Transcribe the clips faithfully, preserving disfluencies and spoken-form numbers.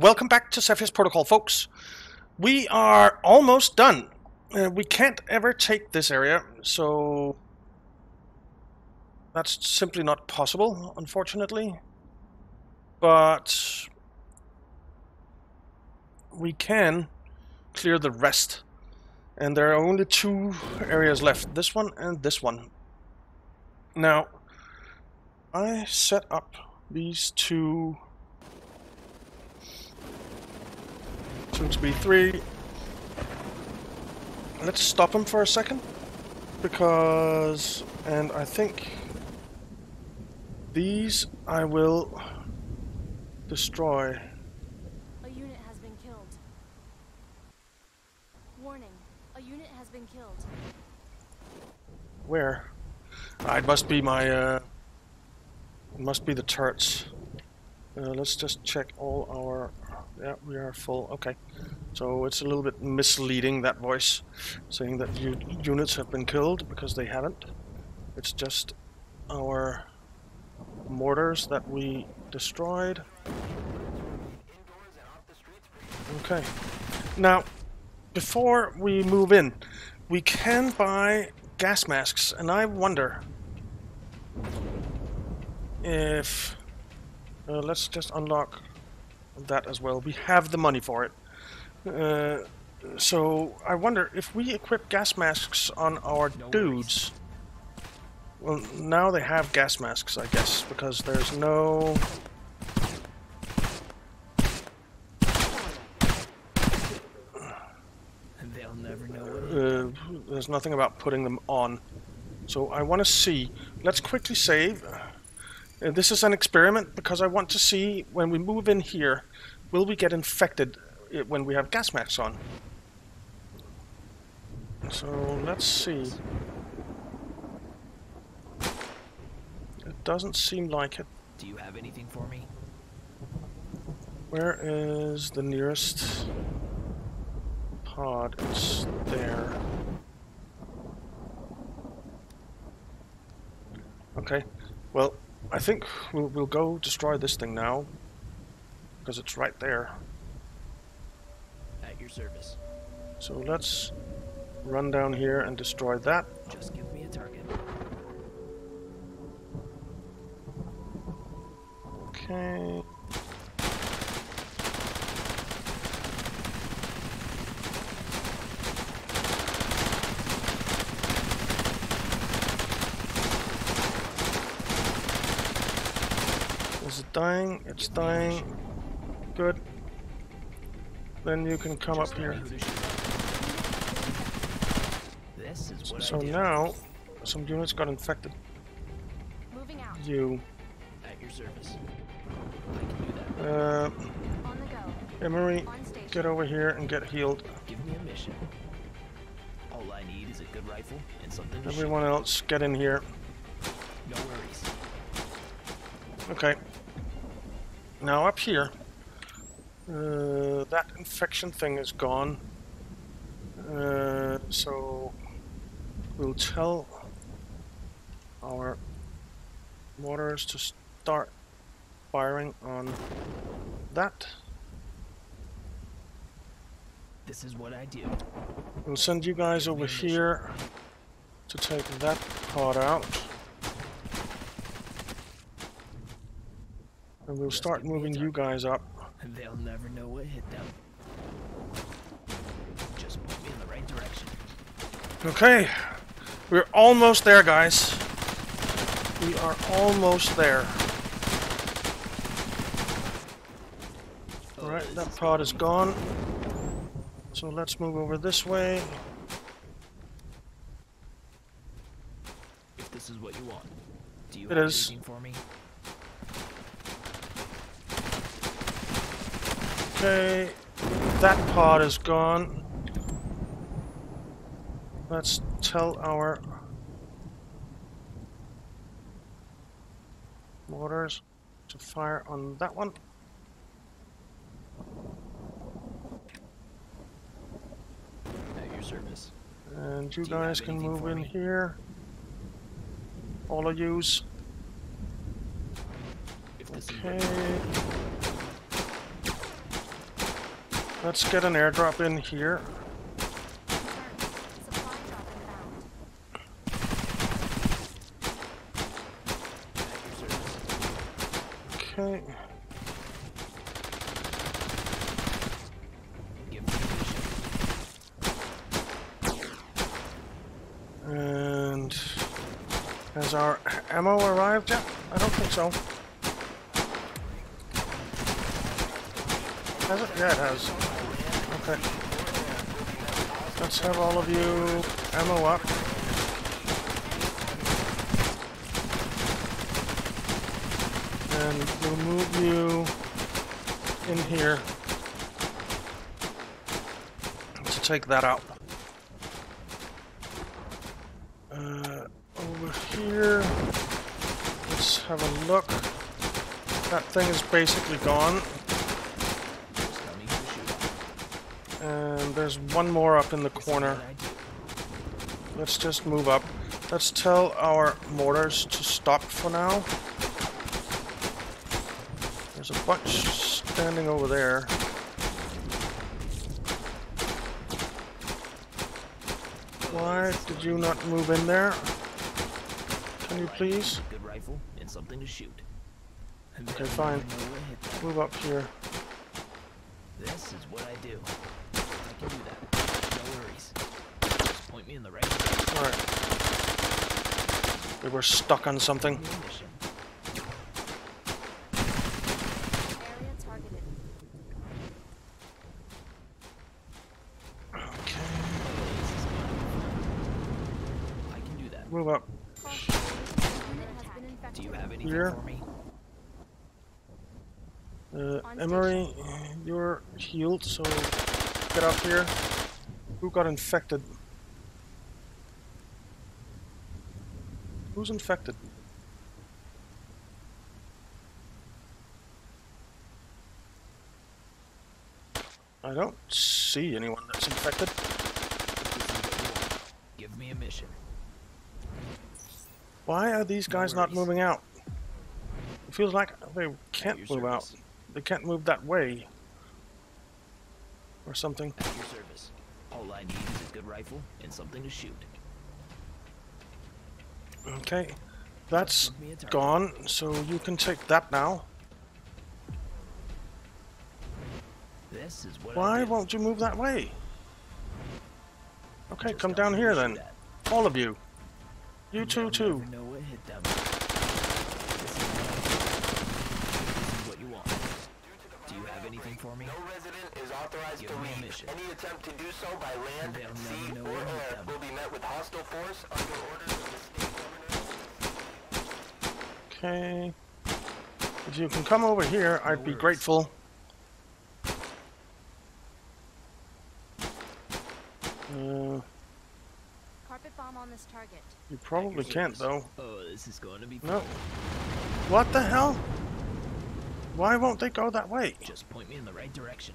Welcome back to Cepheus Protocol, folks. We are almost done. Uh, we can't ever take this area, so that's simply not possible, unfortunately. But we can clear the rest. And there are only two areas left, this one and this one. Now, I set up these two, soon to be three. Let's stop them for a second, because, and I think these I will destroy. A unit has been killed. Warning, a unit has been killed. Where? Ah, it must be my, uh, it must be the turrets. Uh, let's just check all our, yeah, we are full, okay. So it's a little bit misleading, that voice, saying that units have been killed, because they haven't. It's just our mortars that we destroyed. Okay. Now, before we move in, we can buy gas masks, and I wonder if... Uh, let's just unlock that as well. We have the money for it. Uh, so I wonder if we equip gas masks on our no dudes. Well, now they have gas masks, I guess, because there's no... And they'll never know. Uh, there's nothing about putting them on. So I want to see. Let's quickly save. Uh, this is an experiment, because I want to see, when we move in here, will we get infected when we have gas masks on? So let's see. It doesn't seem like it. Do you have anything for me? Where is the nearest pod? It's there. Okay. Well, I think we'll, we'll go destroy this thing now, because it's right there. At your service. So let's run down here and destroy that. Just give me a target. Okay. Is it dying? It's dying. Good. Then you can come up here. So now, some units got infected. Moving out. You. At your service. I can do that. Uh, on the go. Emery, get over here and get healed. Give me a mission. All I need is a good rifle and something to shoot. Everyone else, get in here. No worries. Okay. Now up here, uh, that infection thing is gone, uh, so we'll tell our mortars to start firing on that. This is what I do. We'll send you guys over here to take that part out. And we'll start moving you guys up. And they'll never know what hit them. Just point me in the right direction. Okay. We're almost there, guys. We are almost there. Alright, that pod is gone. So let's move over this way. If this is what you want, do you have anything for me? Okay, that pod is gone. Let's tell our mortars to fire on that one. At your service. And you guys can move in here. All of yous. Okay. Let's get an airdrop in here. Okay. And has our ammo arrived yet? I don't think so. Has it? Yeah, it has. Okay. Let's have all of you ammo up. And we'll move you in here to take that out. Uh, over here, let's have a look. That thing is basically gone. And there's one more up in the corner. Let's just move up. Let's tell our mortars to stop for now. There's a bunch standing over there. Why did you not move in there? Can you please? Good rifle and something to shoot. Okay, fine. Move up here. This is what I do. I can do that. No worries. Just point me in the right direction. All right. We were stuck on something. Move up. Do you have anything here for me? Uh, Emery, you're healed, so get up here. Who got infected? Who's infected? I don't see anyone that's infected. Give me a mission. Why are these guys not moving out? It feels like they can't move out. They can't move that way. Or something. At your service. All I need is a good rifle and something to shoot. Okay. That's gone, so you can take that now. This is what Why won't you move that way? Okay, come down here then. All of you. You two, too. Do you have anything for me? No resident is authorized to reach. Any attempt to do so by land, sea, or air will be met with hostile force under orders of the state governor. Okay. If you can come over here, I'd be grateful. Uh... Bomb on this target. You probably can't though. Oh, this is going to be no. What the hell? Why won't they go that way? Just point me in the right direction.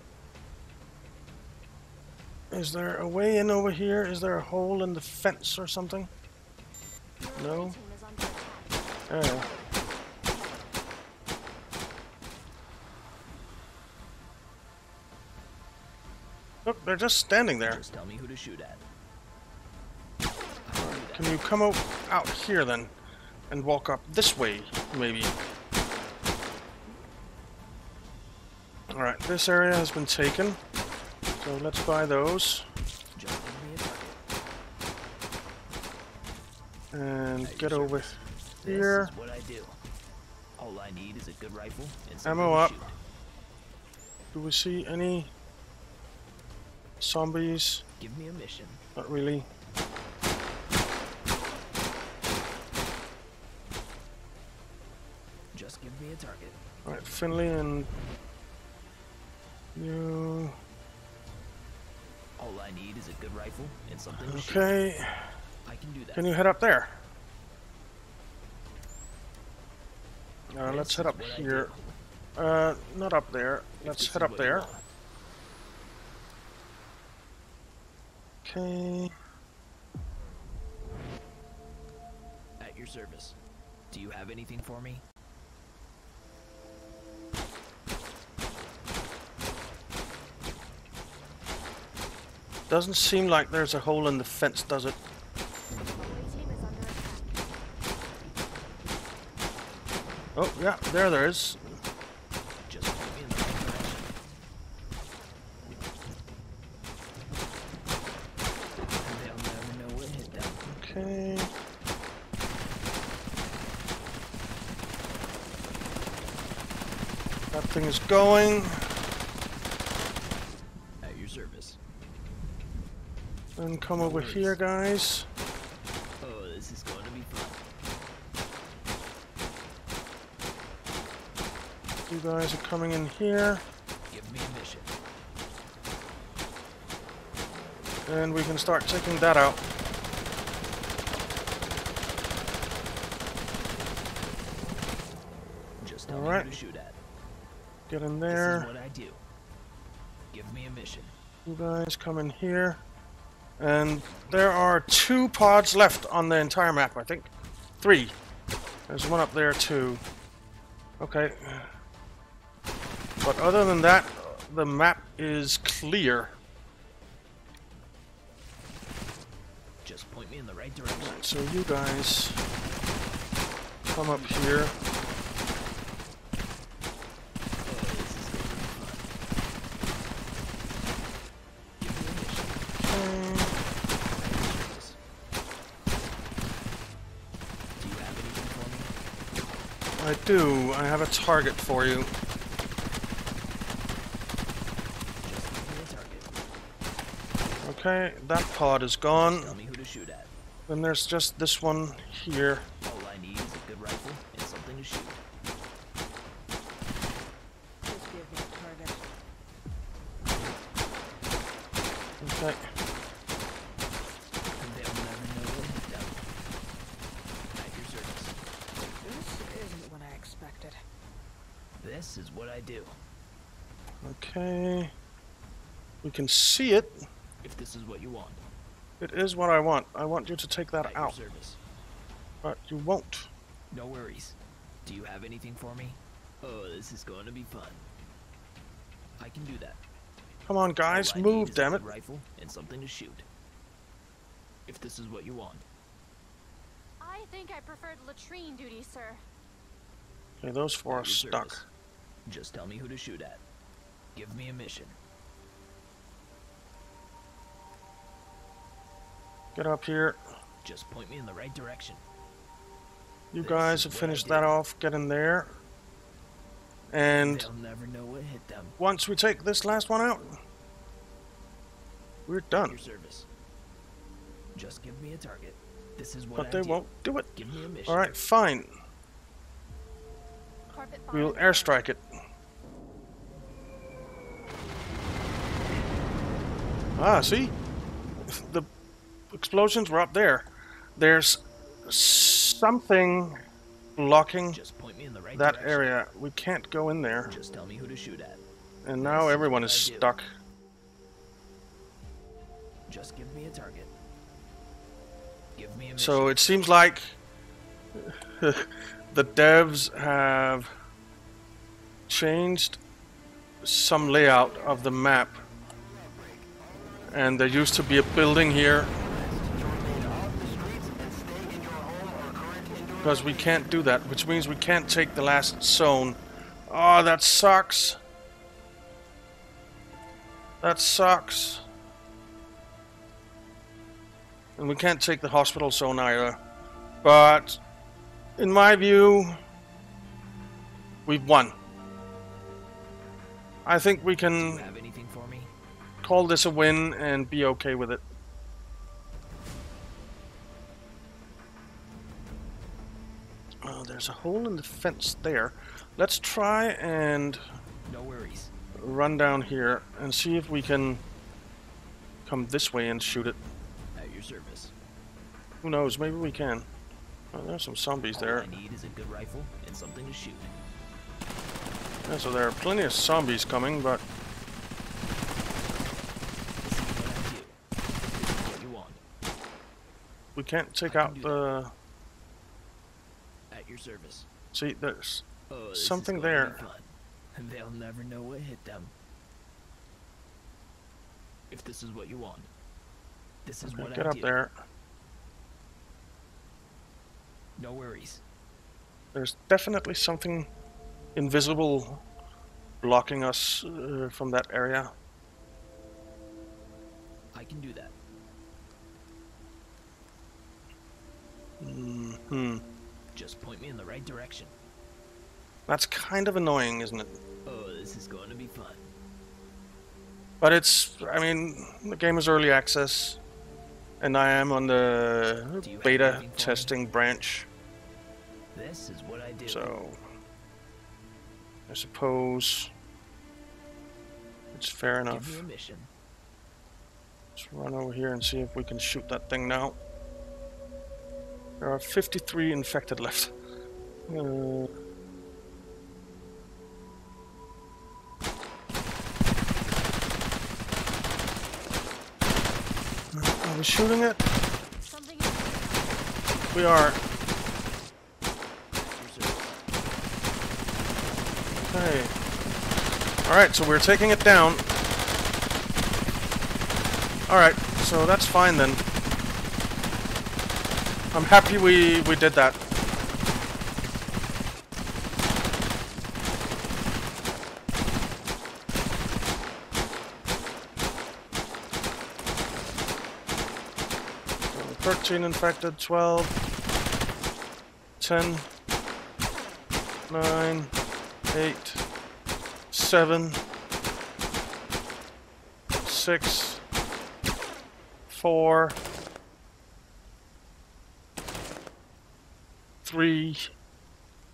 Is there a way in over here? Is there a hole in the fence or something? No. Oh. Look, they're just standing there. Just tell me who to shoot at. Can you come out, out here then, and walk up this way, maybe? Alright, this area has been taken, so let's buy those. And get over here. This is what I do. All I need is a good rifle and ammo up. Do we see any zombies? Give me a mission. Not really. Just give me a target. Alright, Finley and you. All I need is a good rifle and something. Okay. I can do that. Can you head up there? Uh, let's head up here. Uh, not up there. Let's head up there. Okay. At your service. Do you have anything for me? Doesn't seem like there's a hole in the fence, does it? Oh, yeah, there there is. Just point me in the right direction. They'll never know what hit them. Okay. That thing is going. At your service. Then come no over worries. here, guys. Oh, this is going to be fun. You guys are coming in here. Give me a mission. And we can start taking that out. Just tell All right. me who to shoot at. Get in there. This is what I do. Give me a mission. You guys come in here. And there are two pods left on the entire map, I think. Three. There's one up there too. Okay. But other than that, the map is clear. Just point me in the right direction. So you guys come up here. Do you have anything for me? I do. I have a target for you. Okay, that pod is gone. Tell me who to shoot at. Then there's just this one here. All I need is a good rifle and something to shoot. Just give me a target. Okay. They'll never know what hit them. At your service. This isn't what I expected. This is what I do. Okay. We can see it. If this is what you want. It is what I want. I want you to take that At out. Your service. But you won't. No worries. Do you have anything for me? Oh, this is going to be fun. I can do that. Come on, guys, move, damn it. A rifle and something to shoot. If this is what you want. I think I preferred latrine duty, sir. Okay, those four are stuck. Just tell me who to shoot at. Give me a mission. Get up here. Just point me in the right direction. You guys have finished that off. Get in there. And they'll never know what hit them. Once we take this last one out, we're done. Your service. Just give me a target. This is what But I they do. won't do it. Give me a mission. All right, fine. We'll airstrike it. Ah, see? The explosions were up there. There's something blocking Just point me in the right that direction. area. We can't go in there. Just tell me who to shoot at. And now That's everyone is stuck. Just give me a target. Give me a mission. So it seems like the devs have changed some layout of the map. And there used to be a building here. Because we can't do that, which means we can't take the last zone. Oh, that sucks. That sucks. And we can't take the hospital zone either. But in my view, we've won. I think we can call this a win and be okay with it. There's a hole in the fence there. Let's try and no worries. run down here and see if we can come this way and shoot it. At your service. Who knows? Maybe we can. Oh, there's some zombies All there. I need is a good rifle and something to shoot. Yeah, so there are plenty of zombies coming, but this is what I do. This is what you want. We can't take out the. Your service. See, there's oh, something there. They'll never know what hit them. If this is what you want. This is okay, what get I up did. There. No worries. There's definitely something invisible blocking us uh, from that area. I can do that. Mm-hmm. Just point me in the right direction. That's kind of annoying, isn't it? Oh, this is going to be fun. But it's, I mean, the game is early access, and I am on the beta testing branch. This is what I do. So, I suppose it's fair enough. Give me a mission. Let's run over here and see if we can shoot that thing now. There are fifty-three infected left. Uh, Are we shooting it? Something we are. Okay. Alright, so we're taking it down. Alright, so that's fine then. I'm happy we, we did that. thirteen infected, twelve, ten, nine, eight, seven, six, four, three.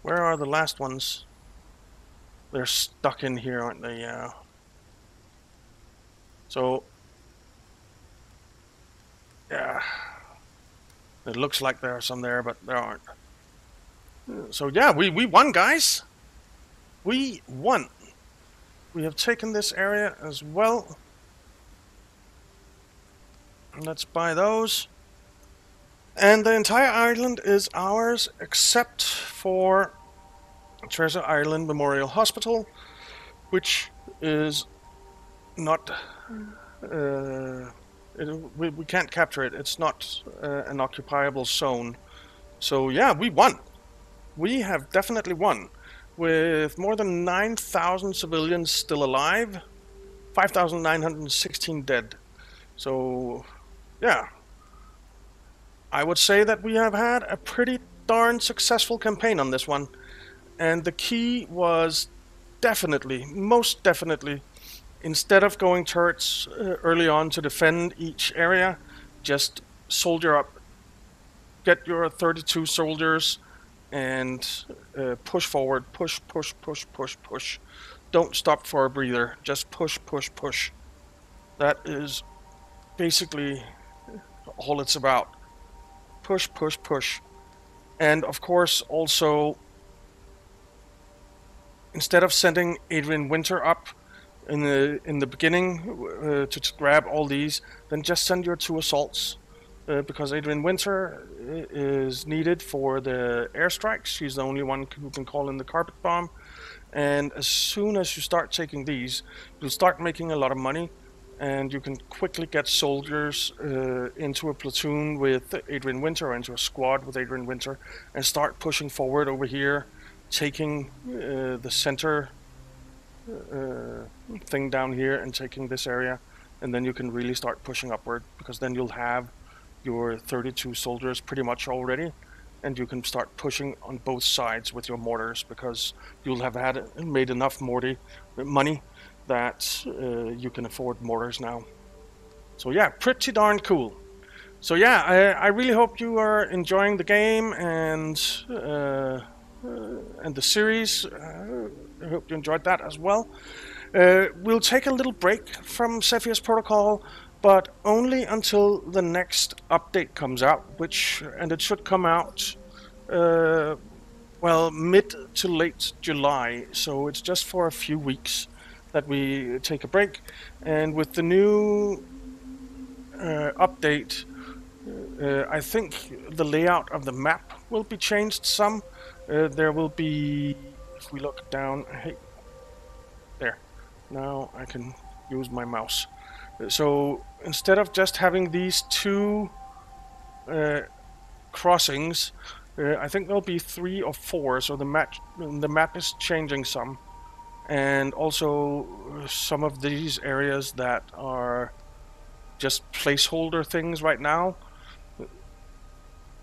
Where are the last ones? They're stuck in here, aren't they? Yeah. So, yeah. It looks like there are some there, but there aren't. So yeah, we, we won, guys. We won. We have taken this area as well. Let's buy those. And the entire island is ours, except for Treasure Island Memorial Hospital, which is not... Uh, It, we, we can't capture it. It's not uh, an occupiable zone. So yeah, we won. We have definitely won. With more than nine thousand civilians still alive, five thousand nine hundred sixteen dead. So yeah, I would say that we have had a pretty darn successful campaign on this one. And the key was definitely, most definitely, instead of going turrets uh, early on to defend each area, just soldier up. Get your thirty-two soldiers and uh, push forward. Push, push, push, push, push. Don't stop for a breather. Just push, push, push. That is basically all it's about. Push, push, push. And of course also, instead of sending Adrian Winter up in the in the beginning uh, to, to grab all these, then just send your two assaults, uh, because Adrian Winter is needed for the airstrikes. She's the only one who can call in the carpet bomb. And as soon as you start taking these, you'll start making a lot of money, and you can quickly get soldiers uh, into a platoon with Adrian Winter, or into a squad with Adrian Winter, and start pushing forward over here, taking uh, the center Uh, thing down here and taking this area, and then you can really start pushing upward, because then you'll have your thirty-two soldiers pretty much already, and you can start pushing on both sides with your mortars, because you'll have had made enough morty money that uh, you can afford mortars now. So yeah, pretty darn cool. So yeah, I, I really hope you are enjoying the game and uh, Uh, and the series. Uh, I hope you enjoyed that as well. Uh, we'll take a little break from Cepheus Protocol, but only until the next update comes out, which, and it should come out, uh, well, mid to late July. So it's just for a few weeks that we take a break. And with the new uh, update, uh, I think the layout of the map will be changed some. Uh, there will be, if we look down, hey, there, now I can use my mouse. So instead of just having these two uh, crossings, uh, I think there'll be three or four. So the map the map is changing some, and also some of these areas that are just placeholder things right now,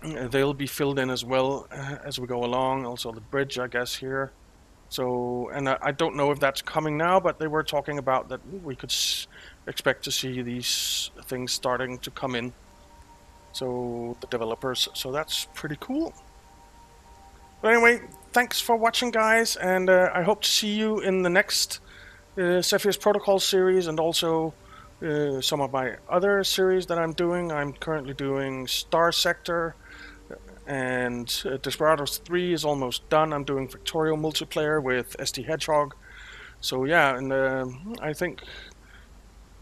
they'll be filled in as well as we go along. Also the bridge, I guess, here. So, and I, I don't know if that's coming now, but they were talking about that we could s expect to see these things starting to come in. So, the developers. So that's pretty cool. But anyway, thanks for watching, guys, and uh, I hope to see you in the next uh, Cepheus Protocol series, and also uh, some of my other series that I'm doing. I'm currently doing Star Sector, and uh, Desperados three is almost done. I'm doing Factorio Multiplayer with S T Hedgehog. So yeah, and uh, I think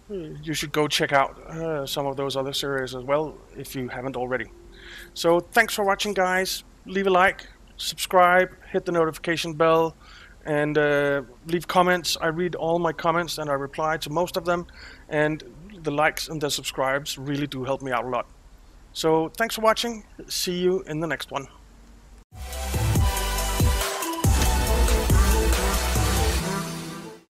you should go check out uh, some of those other series as well if you haven't already. So thanks for watching, guys. Leave a like, subscribe, hit the notification bell, and uh, leave comments. I read all my comments and I reply to most of them, and the likes and the subscribes really do help me out a lot. So thanks for watching. See you in the next one.